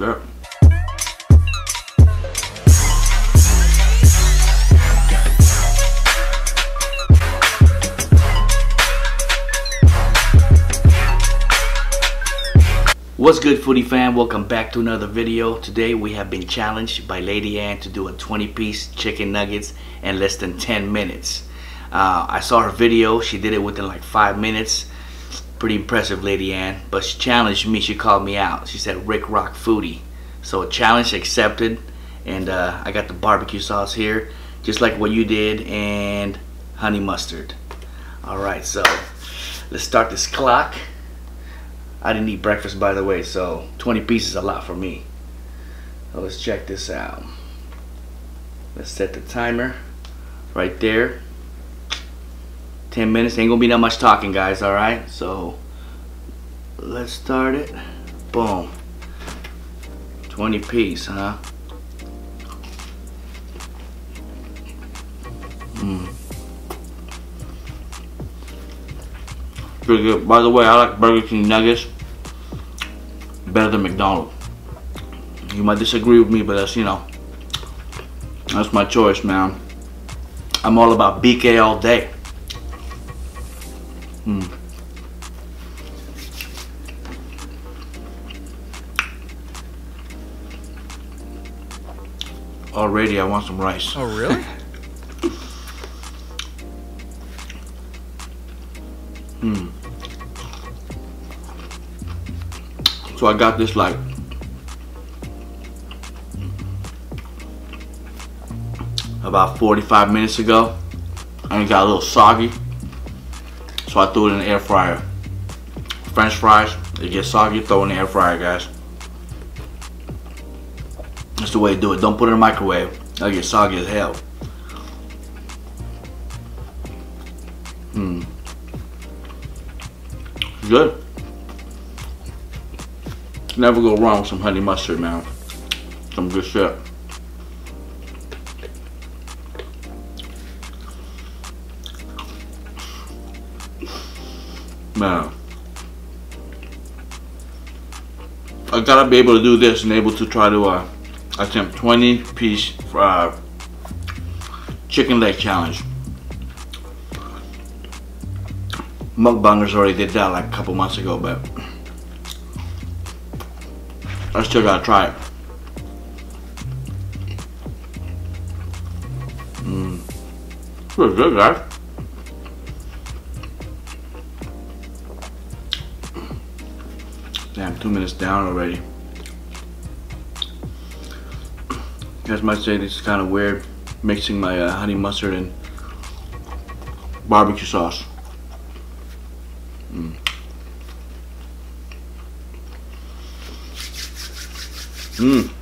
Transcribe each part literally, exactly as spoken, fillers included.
Sure. What's good, foodie fam? Welcome back to another video. Today we have been challenged by Lady Ann to do a twenty piece chicken nuggets in less than ten minutes. Uh, I saw her video. She did it within like five minutes. Pretty impressive, Lady Ann. But she challenged me. She called me out. She said, Rick Rock Foodie. So a challenge accepted. And uh, I got the barbecue sauce here, just like what you did, and honey mustard. All right, so let's start this clock. I didn't eat breakfast, by the way, so twenty pieces is a lot for me. So let's check this out. Let's set the timer right there. ten minutes, ain't gonna be that much talking, guys, all right? So let's start it. Boom. twenty piece, huh? Mmm. Pretty good. By the way, I like Burger King nuggets better than McDonald's. You might disagree with me, but that's, you know, that's my choice, man. I'm all about B K all day. Mm. Already, I want some rice. Oh, really? Hmm. So I got this like about forty-five minutes ago, and it got a little soggy. So I threw it in the air fryer. French fries, they get soggy, throw it in the air fryer, guys. That's the way to do it. Don't put it in the microwave. That'll get soggy as hell. Hmm. Good. Never go wrong with some honey mustard, man. Some good shit. Man, I gotta be able to do this and able to try to uh, attempt twenty piece uh, chicken leg challenge. Mukbangers already did that like a couple months ago, but I still gotta try it. Mmm. Pretty good, guys. Damn, two minutes down already. You guys might say this is kind of weird, mixing my uh, honey mustard and barbecue sauce. Mm. Mm.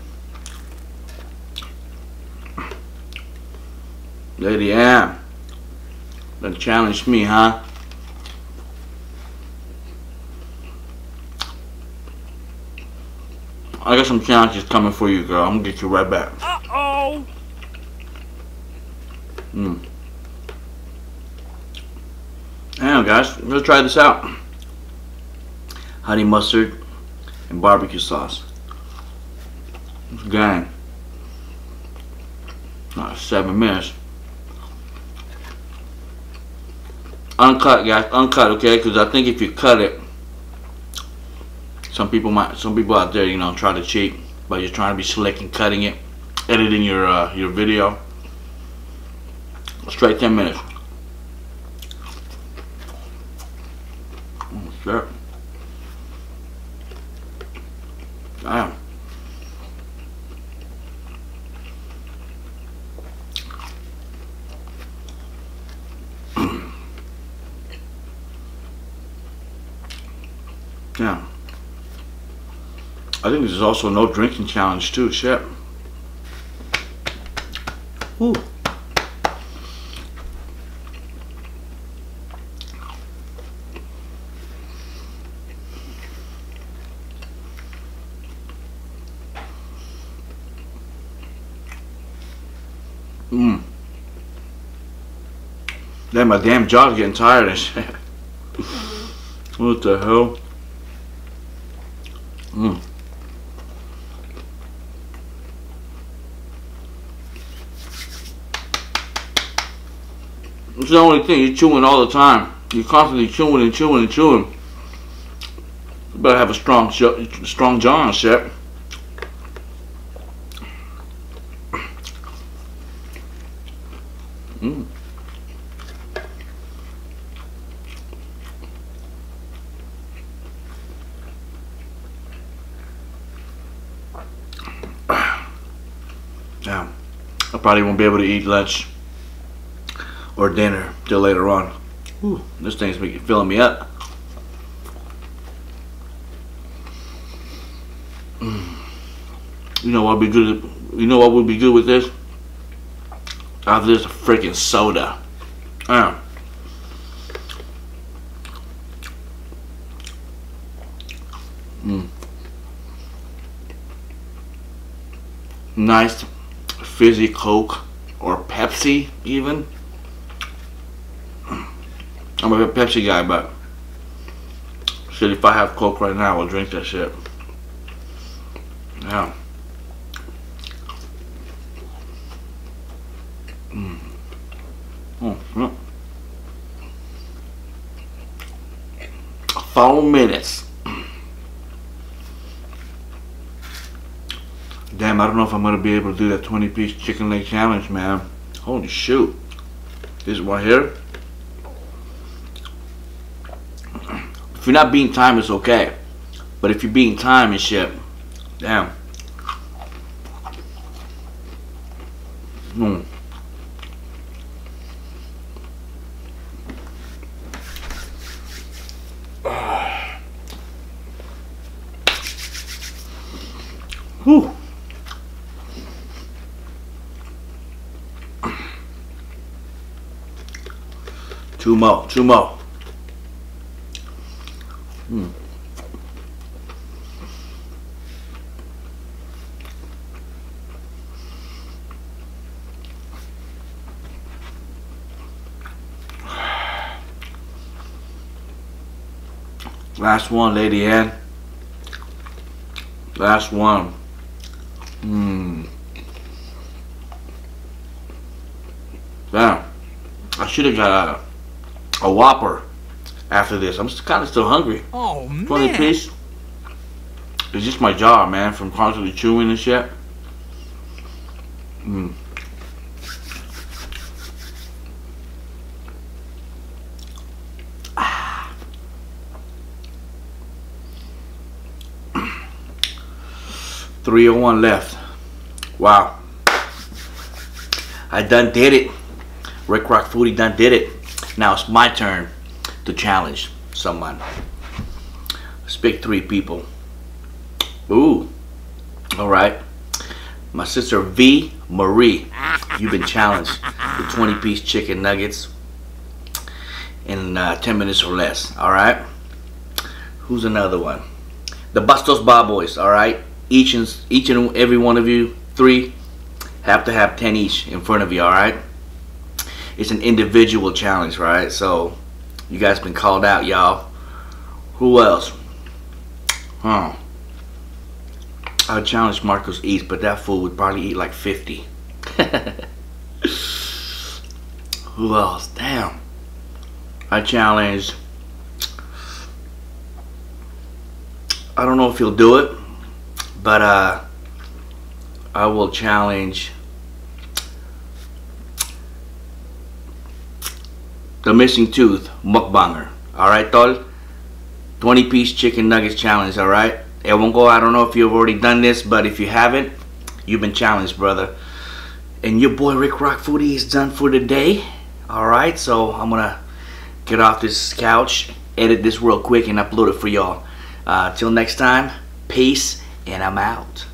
Lady Ann, that challenged me, huh? I got some challenges coming for you, girl. I'm gonna get you right back. Uh oh. Mm. Damn, guys, let's try this out. Honey mustard and barbecue sauce. It's gang. Not seven minutes. Uncut, guys. Uncut, okay? Because I think if you cut it, some people might, some people out there, you know, try to cheat by just trying to be slick and cutting it, editing your uh, your video. Straight ten minutes. Sure. Damn. Yeah. I think there's also no drinking challenge too. Shit. Ooh. Mmm. Damn, my damn jaw's getting tired and shit. What the hell? Mmm. It's the only thing. You're chewing all the time. You're constantly chewing and chewing and chewing. You better have a strong, strong jaw and shit. Mm. Damn, I probably won't be able to eat lunch or dinner till later on. Ooh, this thing's making filling me up. Mm. You know what would be good? You know what would be good with this? Of this freaking soda. Yeah. Mm. Nice fizzy Coke or Pepsi even. I'm a Pepsi guy, but shit, if I have Coke right now, I'll drink that shit. Yeah. Mm. Oh, yeah. Four minutes. Damn, I don't know if I'm gonna be able to do that twenty piece chicken leg challenge, man. Holy shoot. This one here. If you're not beating time, it's okay. But if you're beating time and shit, damn. Mm. Whew. Two more, two more. Mm. Last one, Lady Ann. Last one. Hmm. Damn. I should have got a, a Whopper after this. I'm kind of still hungry. Oh, man. twenty piece. It's just my jaw, man, from constantly chewing and shit. Hmm. three oh one left. Wow. I done did it. Rick Rock Foodie done did it. Now it's my turn to challenge someone. Let's pick three people. Ooh. Alright. My sister V Marie. You've been challenged with twenty piece chicken nuggets in uh, ten minutes or less. Alright. Who's another one? The Bustos Bar Boys. Alright. Each and, each and every one of you, three, have to have ten each in front of you, alright? It's an individual challenge, right? So, you guys been called out, y'all. Who else? Huh. I challenged Marcos Eat, but that fool would probably eat like fifty. Who else? Damn. I challenged... I don't know if he'll do it. But uh, I will challenge the missing tooth mukbanger. Alright, tol? twenty piece chicken nuggets challenge, alright? It won't go, I don't know if you've already done this, but if you haven't, you've been challenged, brother. And your boy Rick Rock Foodie is done for the day. Alright, so I'm gonna get off this couch, edit this real quick, and upload it for y'all. Uh, till next time, peace. And I'm out.